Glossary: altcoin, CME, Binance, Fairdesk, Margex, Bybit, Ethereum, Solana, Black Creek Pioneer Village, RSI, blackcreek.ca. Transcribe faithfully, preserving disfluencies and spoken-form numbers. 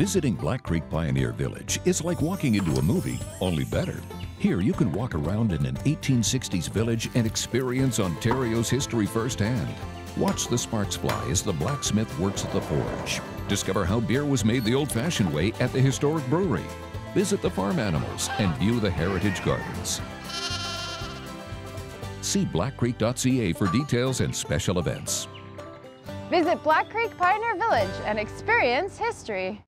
Visiting Black Creek Pioneer Village is like walking into a movie, only better. Here you can walk around in an eighteen sixties village and experience Ontario's history firsthand. Watch the sparks fly as the blacksmith works at the forge. Discover how beer was made the old-fashioned way at the historic brewery. Visit the farm animals and view the heritage gardens. See black creek dot c a for details and special events. Visit Black Creek Pioneer Village and experience history.